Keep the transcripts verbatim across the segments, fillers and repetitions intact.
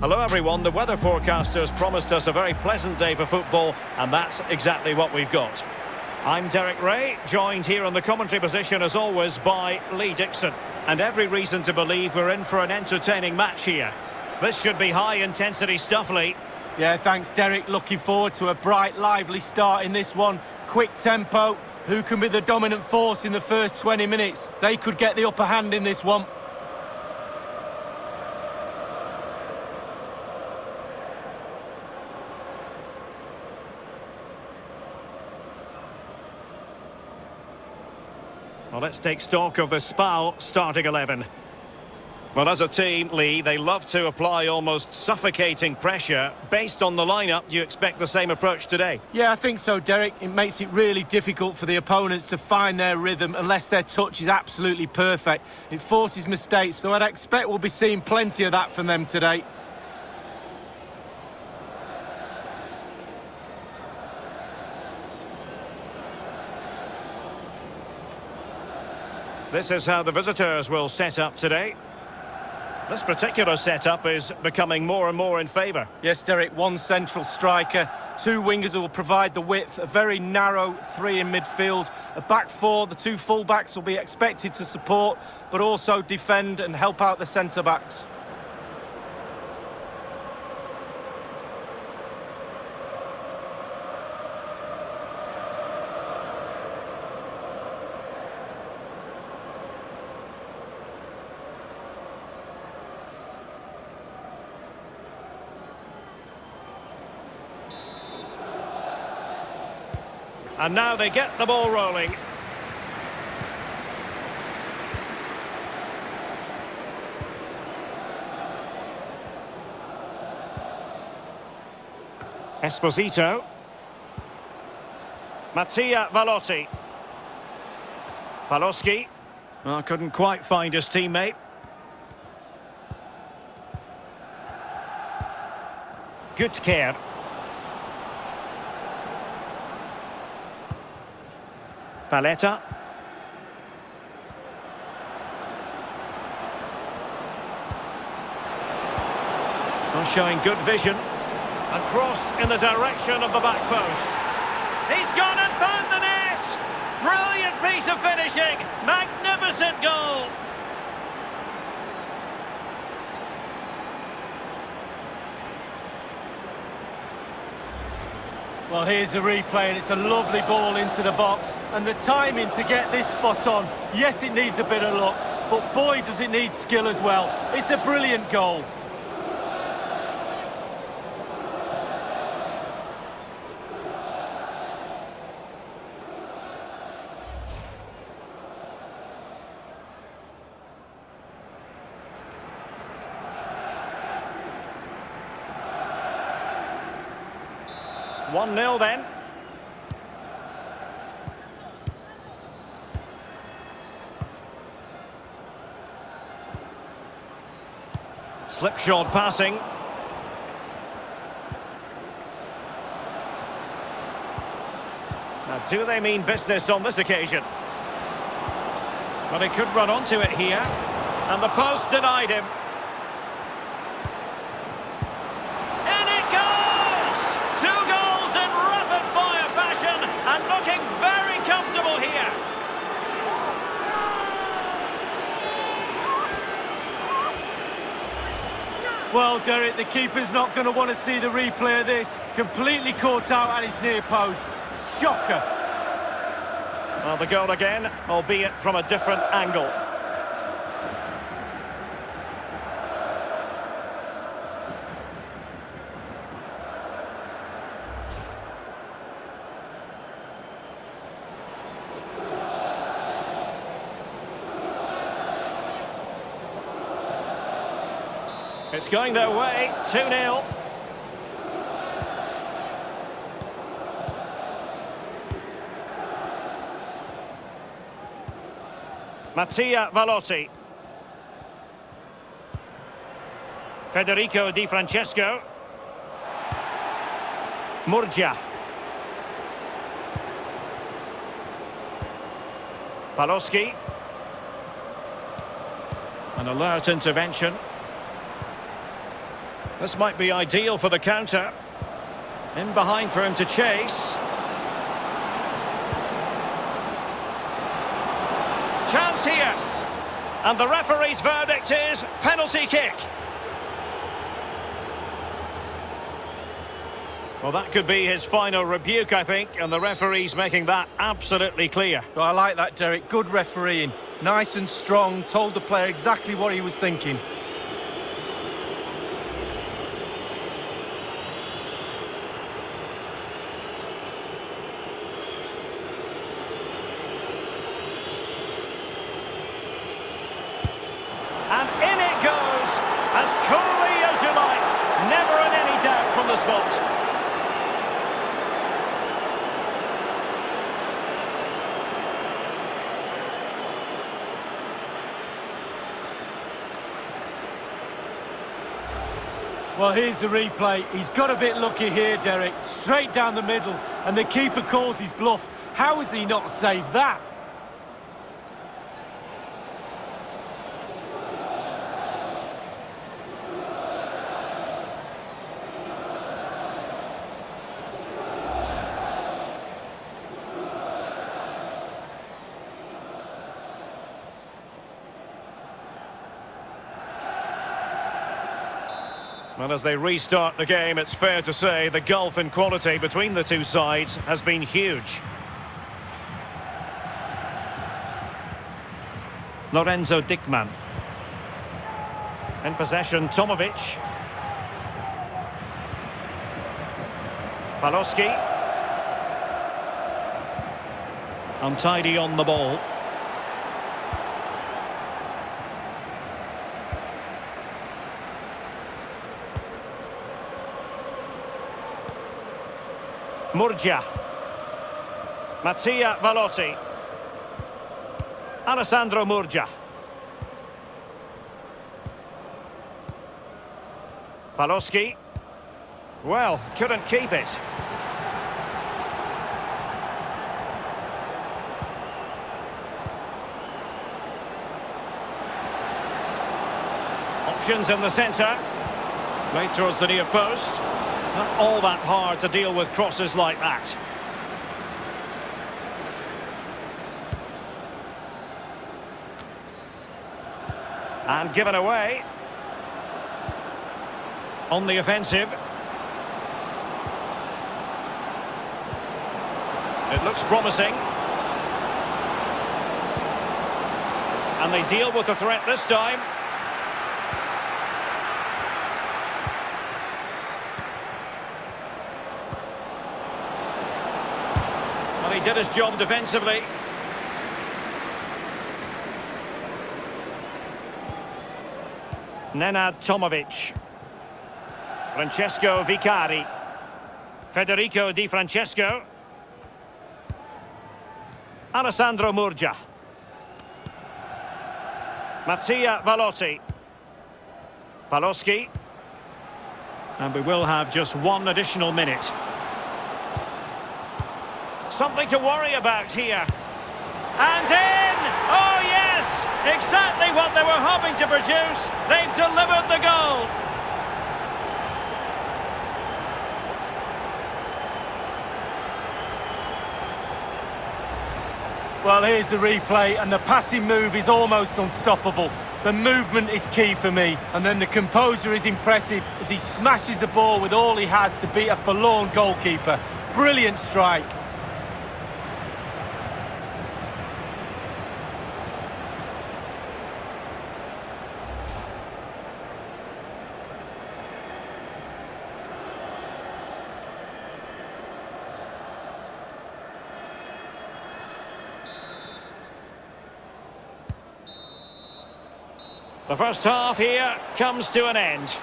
Hello everyone, the weather forecasters promised us a very pleasant day for football, and that's exactly what we've got. I'm Derek Ray, joined here on the commentary position as always by Lee Dixon. And every reason to believe we're in for an entertaining match here. This should be high intensity stuff, Lee. Yeah, thanks Derek, looking forward to a bright, lively start in this one. Quick tempo, who can be the dominant force in the first twenty minutes? They could get the upper hand in this one. Well, let's take stock of the SPAL starting eleven. Well, as a team, Lee, they love to apply almost suffocating pressure. Based on the lineup, do you expect the same approach today? Yeah, I think so, Derek. It makes it really difficult for the opponents to find their rhythm unless their touch is absolutely perfect. It forces mistakes, so I'd expect we'll be seeing plenty of that from them today. This is how the visitors will set up today. This particular setup is becoming more and more in favour. Yes, Derek, one central striker, two wingers who will provide the width, a very narrow three in midfield, a back four, the two full-backs will be expected to support, but also defend and help out the centre-backs. And now they get the ball rolling. Esposito. Mattia Valoti. Valloski. Well, couldn't quite find his teammate. Gutkeer. Paletta. Not showing good vision. And crossed in the direction of the back post. He's gone and found the net! Brilliant piece of finishing! Magnificent goal! Well, here's the replay, and it's a lovely ball into the box. And the timing to get this spot on, yes, it needs a bit of luck, but boy, does it need skill as well. It's a brilliant goal. one nil then. Slipshod passing. Now, do they mean business on this occasion? But he could run onto it here. And the post denied him. Well, Derek, the keeper's not going to want to see the replay of this. Completely caught out at his near post. Shocker. Well, the goal again, albeit from a different angle. It's going their way, two nil. Mattia Valoti. Federico Di Francesco. Murgia. Valloski. An alert intervention. This might be ideal for the counter. In behind for him to chase. Chance here. And the referee's verdict is penalty kick. Well, that could be his final rebuke, I think, and the referee's making that absolutely clear. Well, I like that, Derek. Good refereeing. Nice and strong. Told the player exactly what he was thinking. And in it goes, as coolly as you like. Never in any doubt from the spot. Well, here's the replay. He's got a bit lucky here, Derek. Straight down the middle, and the keeper calls his bluff. How has he not saved that? And as they restart the game, it's fair to say the gulf in quality between the two sides has been huge. Lorenzo Dickman. In possession, Tomovic. Valloski. Untidy on the ball. Murgia, Mattia Valoti, Alessandro Murgia, Valloski, well, couldn't keep it. Options in the centre, right towards the near post. Not all that hard to deal with crosses like that. And given away. On the offensive. It looks promising. And they deal with the threat this time. He did his job defensively. Nenad Tomovic. Francesco Vicari. Federico Di Francesco. Alessandro Murgia. Mattia Valoti. Paloschi. And we will have just one additional minute. Something to worry about here. And in! Oh, yes! Exactly what they were hoping to produce. They've delivered the goal. Well, here's the replay, and the passing move is almost unstoppable. The movement is key for me, and then the composure is impressive as he smashes the ball with all he has to beat a forlorn goalkeeper. Brilliant strike. The first half here comes to an end.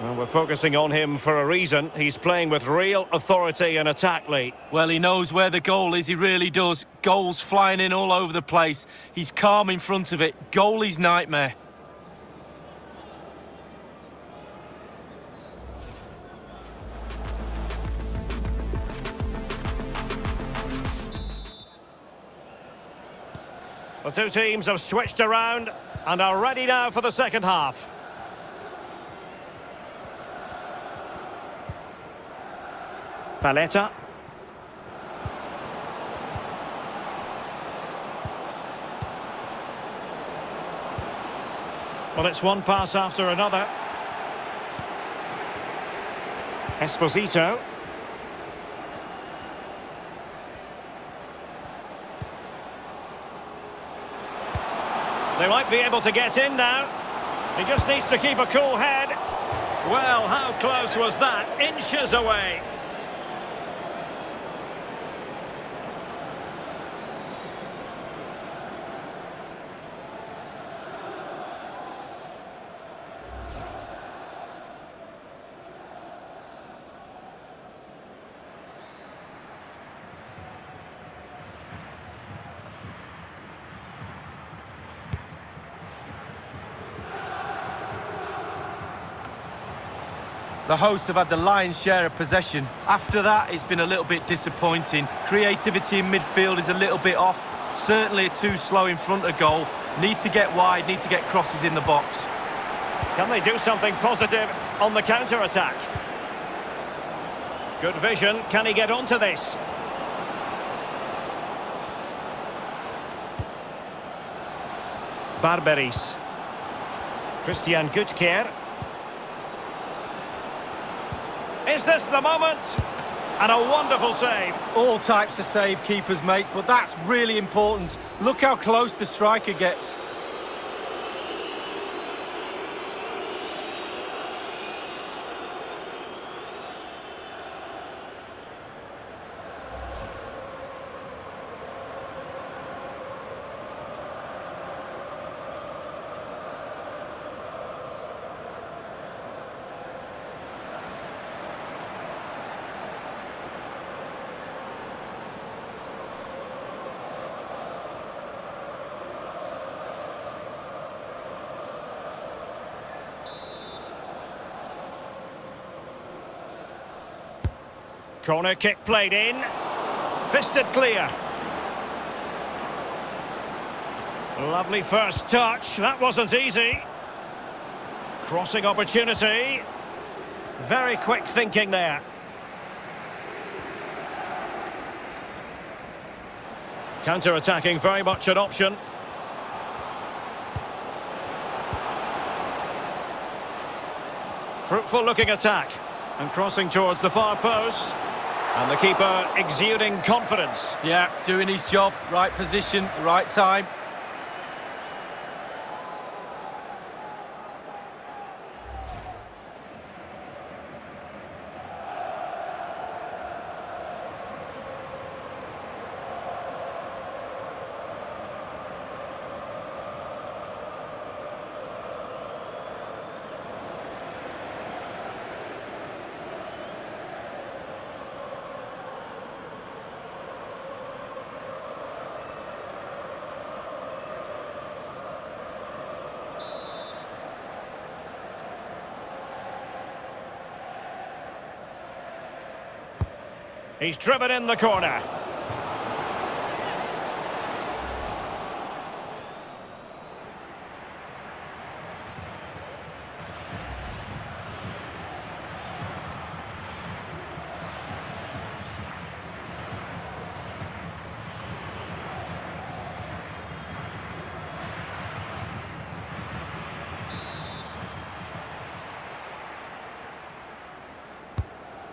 Well, we're focusing on him for a reason. He's playing with real authority and attack, Lee. Well, he knows where the goal is, he really does. Goals flying in all over the place. He's calm in front of it. Goalie's nightmare. The two teams have switched around and are ready now for the second half. Paletta. Well, it's one pass after another. Esposito. They might be able to get in now. He just needs to keep a cool head. Well, how close was that? Inches away. The hosts have had the lion's share of possession. After that, it's been a little bit disappointing. Creativity in midfield is a little bit off. Certainly too slow in front of goal. Need to get wide, need to get crosses in the box. Can they do something positive on the counter-attack? Good vision. Can he get onto this? Barberis. Christian Gutkeer. Is this the moment? And a wonderful save. All types of save keepers make, but that's really important. Look how close the striker gets. Corner kick played in. Fisted clear. Lovely first touch. That wasn't easy. Crossing opportunity. Very quick thinking there. Counter-attacking very much an option. Fruitful looking attack. And crossing towards the far post. And the keeper exuding confidence. Yeah, doing his job, right position, right time. He's driven in the corner.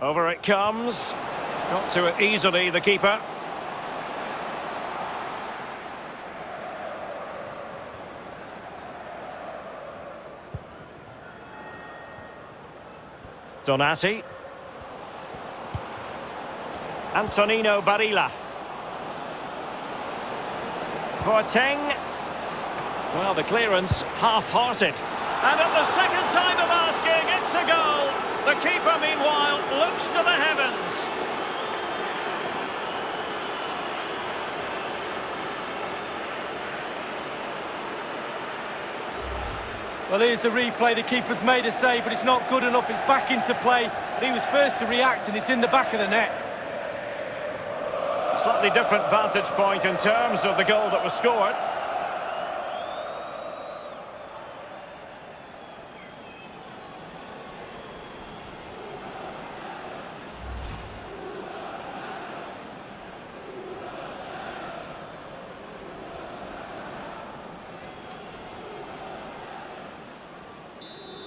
Over it comes. Got to it easily, the keeper. Donati. Antonino Barilla. Boateng. Well, the clearance half-hearted. And at the second time of asking, it's a goal. The keeper, meanwhile, looks to the heavens. Well, here's the replay. The keeper's made a save, but it's not good enough. It's back into play. But he was first to react, and it's in the back of the net. Slightly different vantage point in terms of the goal that was scored.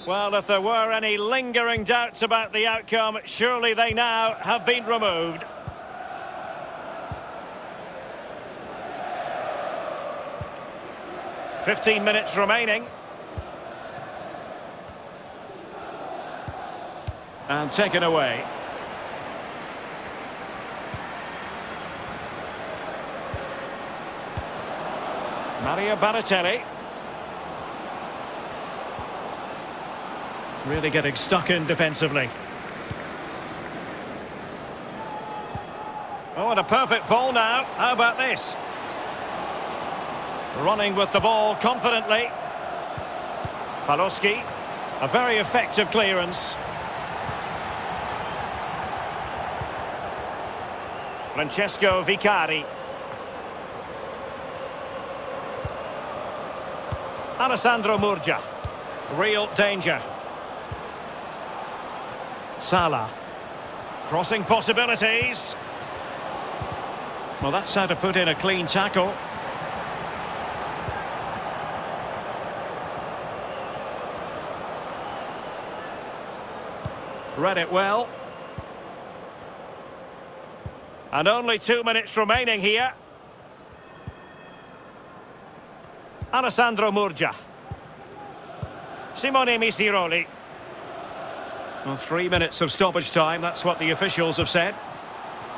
Well, if there were any lingering doubts about the outcome, surely they now have been removed. fifteen minutes remaining. And taken away. Mario Balotelli. Really getting stuck in defensively. Oh, and a perfect ball now. How about this? Running with the ball confidently. Valloski. A very effective clearance. Francesco Vicari. Alessandro Murgia. Real danger. Sala. Crossing possibilities. Well, that's how to put in a clean tackle. Read it well. And only two minutes remaining here. Alessandro Murgia. Simone Misiroli. Well, three minutes of stoppage time, that's what the officials have said.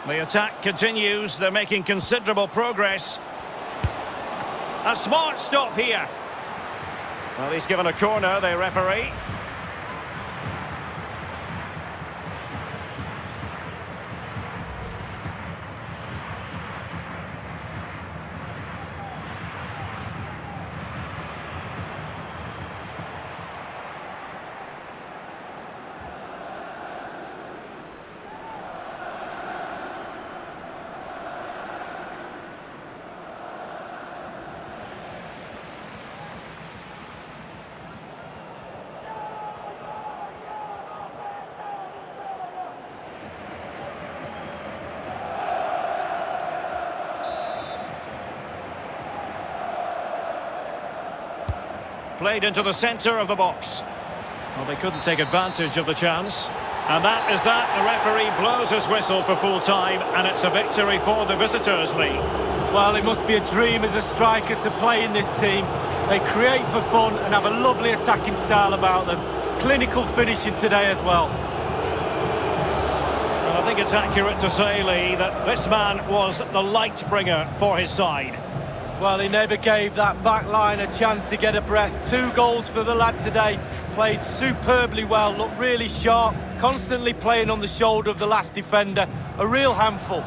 The attack continues, they're making considerable progress. A smart stop here. Well, he's given a corner, the referee. Played into the centre of the box. Well, they couldn't take advantage of the chance. And that is that. The referee blows his whistle for full time, and it's a victory for the visitors' league. Well, it must be a dream as a striker to play in this team. They create for fun and have a lovely attacking style about them. Clinical finishing today as well. Well, I think it's accurate to say, Lee, that this man was the light bringer for his side. Well, he never gave that back line a chance to get a breath. Two goals for the lad today. Played superbly well, looked really sharp, constantly playing on the shoulder of the last defender. A real handful.